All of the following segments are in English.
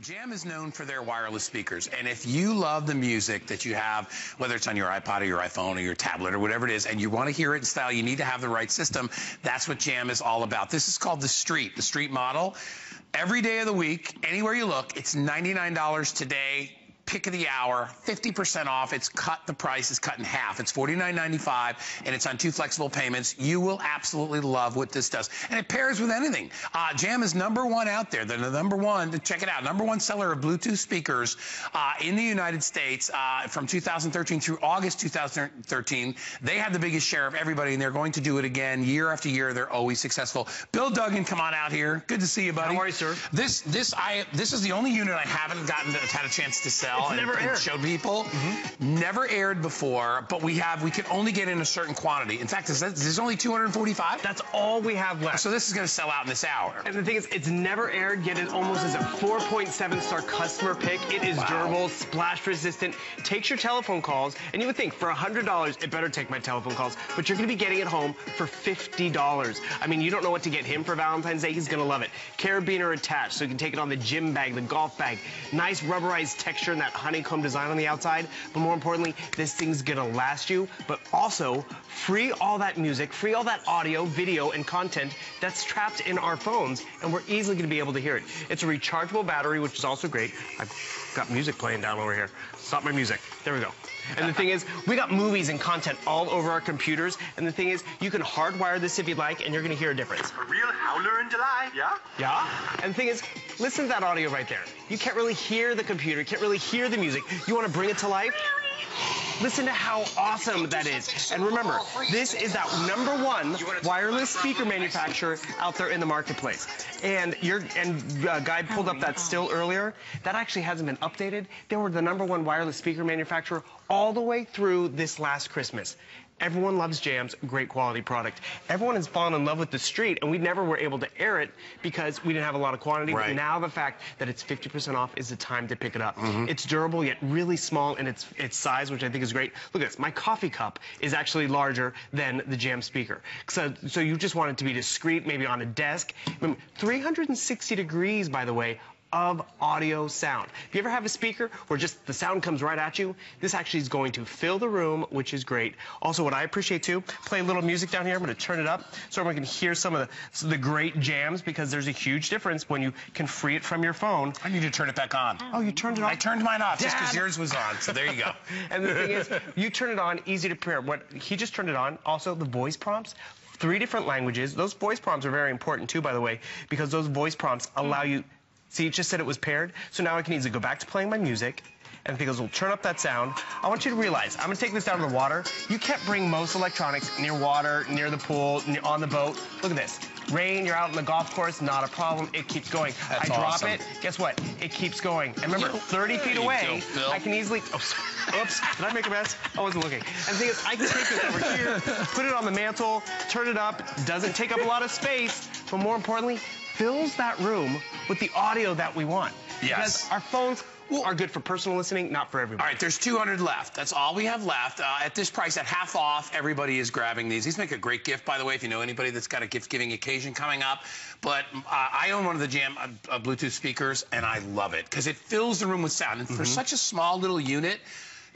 JAM is known for their wireless speakers, and if you love the music that you have, whether it's on your iPod or your iPhone or your tablet or whatever it is, and you want to hear it in style, you need to have the right system. That's what JAM is all about. This is called the Street model. Every day of the week, anywhere you look, it's $99 today. Pick of the hour, 50% off. It's cut, the price is cut in half. It's $49.95, and it's on 2 flexible payments. You will absolutely love what this does. And it pairs with anything. JAM is #1 out there. They're the #1, check it out, #1 seller of Bluetooth speakers in the United States from 2013 through August 2013. They had the biggest share of everybody, and they're going to do it again year after year. They're always successful. Bill Duggan, come on out here. Good to see you, buddy. Don't worry, sir. This is the only unit I haven't gotten to, had a chance to sell. And showed people. Mm-hmm. Never aired before, but we can only get in a certain quantity. In fact, there's only 245. That's all we have left. So this is going to sell out in this hour. And the thing is, it's never aired, yet it almost is a 4.7-star customer pick. It is durable, splash resistant, takes your telephone calls, and you would think for $100, it better take my telephone calls, but you're going to be getting it home for $50. I mean, you don't know what to get him for Valentine's Day. He's going to love it. Carabiner attached, so you can take it on the gym bag, the golf bag. Nice rubberized texture and that honeycomb design on the outside, but more importantly, this thing's gonna last you, but also free all that music, free all that audio, video, and content that's trapped in our phones, and we're easily gonna be able to hear it. It's a rechargeable battery, which is also great. I've got music playing down over here. Stop my music. There we go. And the thing is, we got movies and content all over our computers, and the thing is, you can hardwire this if you'd like, and you're gonna hear a difference. A real howler in July, yeah? Yeah? And the thing is, listen to that audio right there. You can't really hear the computer, you can't really hear the music. You want to bring it to life? Listen to how awesome that is. And remember, this is that #1 wireless speaker manufacturer out there in the marketplace. And Guy pulled up that still earlier. That actually hasn't been updated. They were the #1 wireless speaker manufacturer all the way through this last Christmas. Everyone loves JAM's great quality product. Everyone has fallen in love with the Street, and we never were able to air it because we didn't have a lot of quantity. Right. But now the fact that it's 50% off is the time to pick it up. Mm-hmm. It's durable, yet really small in its size, which I think is great. Look at this. My coffee cup is actually larger than the JAM speaker. So you just want it to be discreet, maybe on a desk. I mean, 360 degrees, by the way, of audio sound. If you ever have a speaker where just the sound comes right at you, this actually is going to fill the room, which is great. Also, what I appreciate too, play a little music down here. I'm gonna turn it up so everyone can hear some of the great jams, because there's a huge difference when you can free it from your phone. I need to turn it back on. Oh, you turned it off? I turned mine off, Dad, just because yours was on, so there you go. And the thing is, you turn it on, easy to prepare. He just turned it on. Also, the voice prompts, 3 different languages. Those voice prompts are very important too, by the way, because those voice prompts allow you. See, it just said it was paired, so now I can easily go back to playing my music, and things will turn up that sound. I want you to realize, I'm gonna take this down to the water. You can't bring most electronics near water, near the pool, on the boat. Look at this. Rain, you're out on the golf course, not a problem. It keeps going. That's awesome. I drop it, guess what? It keeps going. And remember, 30 feet away, I can easily, oops, did I make a mess? I wasn't looking. And the thing is, I can take this over here, put it on the mantle, turn it up, doesn't take up a lot of space, but more importantly, fills that room with the audio that we want. Yes. Because our phones are good for personal listening, not for everybody. All right, there's 200 left. That's all we have left. At this price, at half off, everybody is grabbing these. These make a great gift, by the way, if you know anybody that's got a gift-giving occasion coming up. But I own one of the JAM Bluetooth speakers, and I love it because it fills the room with sound. And for such a small little unit,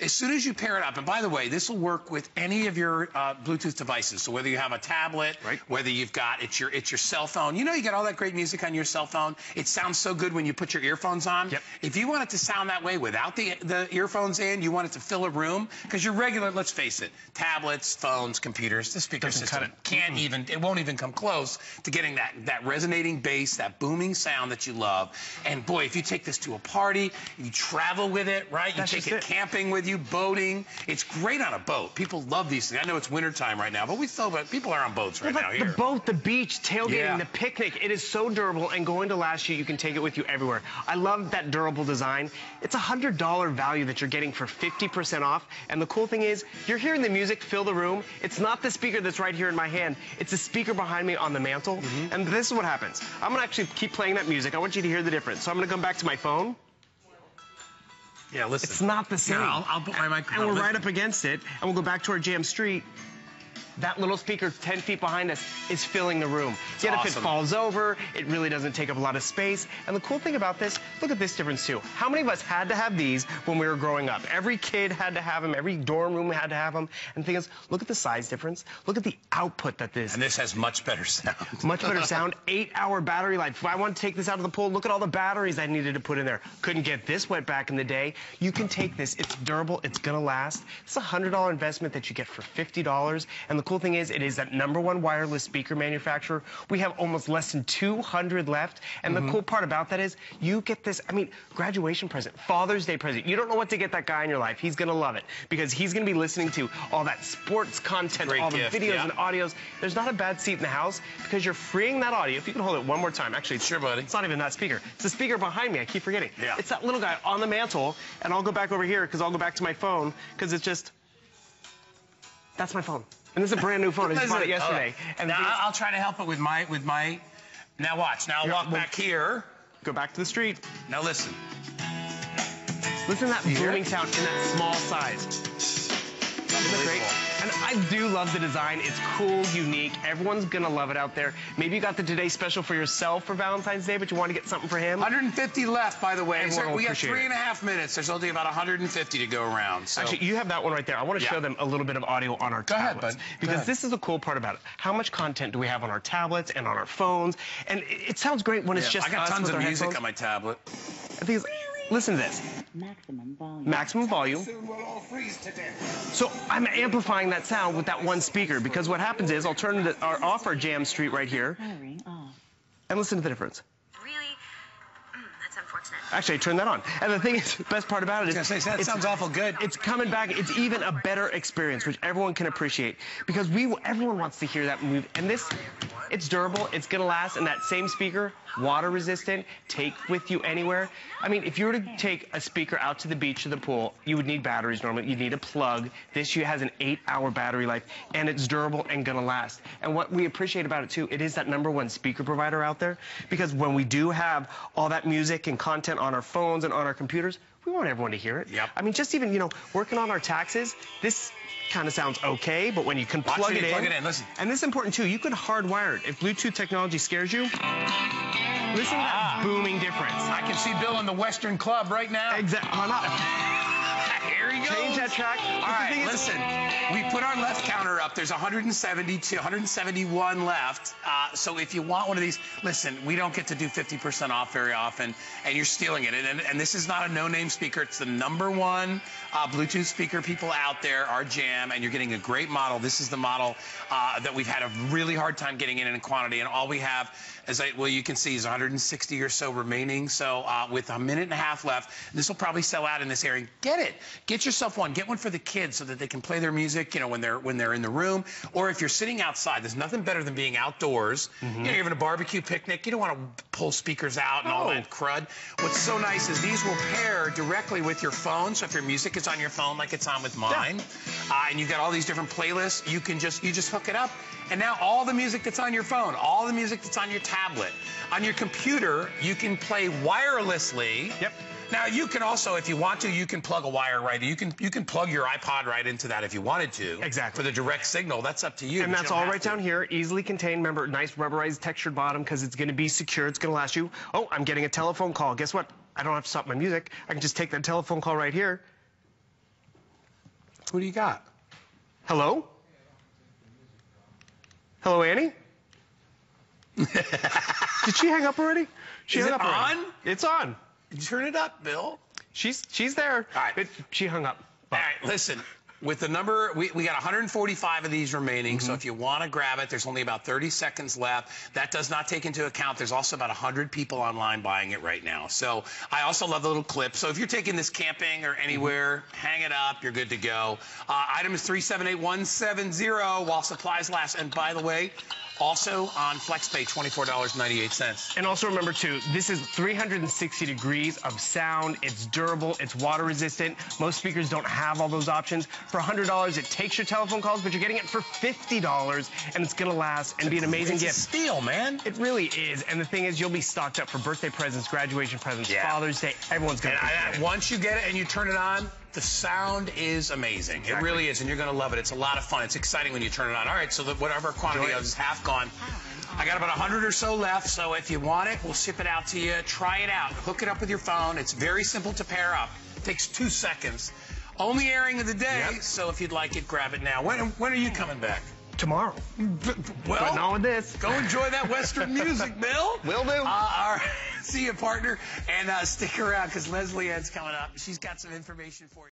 as soon as you pair it up, and by the way, this will work with any of your Bluetooth devices. So whether you have a tablet, whether you've got, it's your cell phone. You know you get all that great music on your cell phone. It sounds so good when you put your earphones on. Yep. If you want it to sound that way without the earphones in, you want it to fill a room, because your regular, let's face it, tablets, phones, computers, the speaker system can't even, it won't even come close to getting that resonating bass, that booming sound that you love. And boy, if you take this to a party, you travel with it, right? You take it camping with you, boating. It's great on a boat. People love these things. I know it's wintertime right now, but we still, people are on boats right now here. The boat, the beach, tailgating, the picnic. It is so durable and going to last you. You can take it with you everywhere. I love that durable design. It's a $100 value that you're getting for 50% off. And the cool thing is, you're hearing the music fill the room. It's not the speaker that's right here in my hand. It's the speaker behind me on the mantle. And this is what happens. I'm gonna actually keep playing that music. I want you to hear the difference. So I'm gonna come back to my phone. Yeah, listen. It's not the same. Yeah, I'll put my microphone. And we're right up against it, and we'll go back to our JAM Street. that little speaker 10 feet behind us is filling the room. Yet if it falls over, it really doesn't take up a lot of space. And the cool thing about this, look at this difference too. How many of us had to have these when we were growing up? Every kid had to have them. Every dorm room had to have them. And the thing is, look at the size difference. Look at the output that this... And this has much better sound. Much better sound. 8-hour battery life. If I want to take this out of the pool, look at all the batteries I needed to put in there. Couldn't get this wet back in the day. You can take this. It's durable. It's going to last. It's a $100 investment that you get for $50. And the cool thing is, it is that #1 wireless speaker manufacturer. We have almost less than 200 left. And the cool part about that is you get this, I mean, graduation present, Father's Day present. You don't know what to get that guy in your life. He's going to love it because he's going to be listening to all that sports content, all the videos and audios. There's not a bad seat in the house because you're freeing that audio. If you can hold it one more time. Actually, sure, buddy. It's not even that speaker. It's the speaker behind me. I keep forgetting. Yeah. It's that little guy on the mantle. And I'll go back over here because I'll go back to my phone because it's just... That's my phone. And this is a brand new phone. I just bought it yesterday. And now I'll try to help it with my... Now watch. Now I'll walk back here. Go back to the street. Now listen. Listen to that booming sound in that small size. Isn't that great? And I do love the design. It's cool, unique. Everyone's going to love it out there. Maybe you got the Today Special for yourself for Valentine's Day, but you want to get something for him. 150 left, by the way. So we got 3.5 minutes. There's only about 150 to go around. So. Actually, you have that one right there. I want to show them a little bit of audio on our tablets. Go ahead, bud. Because this is the cool part about it. How much content do we have on our tablets and on our phones? And it sounds great when it's just us. I got tons of music on my tablet. I think it's... Listen to this. Maximum volume. Maximum volume. So I'm amplifying that sound with that one speaker because what happens is I'll turn it off our Jam Street right here and listen to the difference. Actually, I turned that on. And the thing is, the best part about it is... That sounds awful good. It's coming back. It's even a better experience, which everyone can appreciate. Because everyone wants to hear that move. And this, it's durable. It's going to last. And that same speaker, water-resistant, take with you anywhere. I mean, if you were to take a speaker out to the beach or the pool, you would need batteries normally. You'd need a plug. This has an 8-hour battery life. And it's durable and going to last. And what we appreciate about it, too, it is that #1 speaker provider out there. Because when we do have all that music and content on our phones and on our computers, we want everyone to hear it. I mean, just even, you know, working on our taxes, this kind of sounds okay, but when you can plug it in, listen. And this is important too, you could hardwire it. If Bluetooth technology scares you, listen to that booming difference. I can see Bill in the Western Club right now. Exactly. Here he goes. Change that track. All right, listen, we put our left counter up. There's 172, 171 left. So if you want one of these, listen, we don't get to do 50% off very often, and you're stealing it. And this is not a no-name speaker. It's the #1 Bluetooth speaker people out there, our Jam, and you're getting a great model. This is the model that we've had a really hard time getting in quantity, and all we have is, well, you can see is 160 or so remaining. So with 1.5 minutes left, this will probably sell out in this area. Get it. Get yourself one. Get one for the kids so that they can play their music, you know, when they're in the room. Or if you're sitting outside, there's nothing better than being outdoors. You know, you're having a barbecue picnic. You don't want to pull speakers out and all that crud. What's so nice is these will pair directly with your phone. So if your music is on your phone, like it's on with mine, and you've got all these different playlists, you can just hook it up. And now all the music that's on your phone, all the music that's on your tablet, on your computer, you can play wirelessly. Now, you can also, if you want to, you can plug a wire right in. You can plug your iPod right into that if you wanted to. Exactly. For the direct signal, that's up to you. And that's all right down here, easily contained. Remember, nice rubberized textured bottom because it's going to be secure. It's going to last you. Oh, I'm getting a telephone call. Guess what? I don't have to stop my music. I can just take that telephone call right here. Who do you got? Hello? Hello, Annie? Did she hang up already? She hung up already. It's on. Turn it up, Bill. She's there. All right. But she hung up. All right, listen. With the number, we got 145 of these remaining, so if you want to grab it, there's only about 30 seconds left. That does not take into account, there's also about 100 people online buying it right now. So I also love the little clip. So if you're taking this camping or anywhere, hang it up, you're good to go. Item is 378170 while supplies last. And by the way, also on FlexPay, $24.98. And also remember, too, this is 360 degrees of sound. It's durable. It's water-resistant. Most speakers don't have all those options. For $100, it takes your telephone calls, but you're getting it for $50, and it's going to last and be an amazing gift. It's a steal, man. It really is. And the thing is, you'll be stocked up for birthday presents, graduation presents, Father's Day. Everyone's going to appreciate it. Once you get it and you turn it on, The sound is amazing. Exactly. It really is, and you're going to love it. It's a lot of fun. It's exciting when you turn it on. All right, so whatever quantity of is half gone. I got about 100 or so left, so if you want it, we'll ship it out to you. Try it out. Hook it up with your phone. It's very simple to pair up. It takes 2 seconds. Only airing of the day, so if you'd like it, grab it now. When are you coming back? Tomorrow. Well, putting on with this. Go enjoy that Western music, Bill. Will do. All right. See you, partner. And stick around, because Leslie Ann's coming up. She's got some information for you.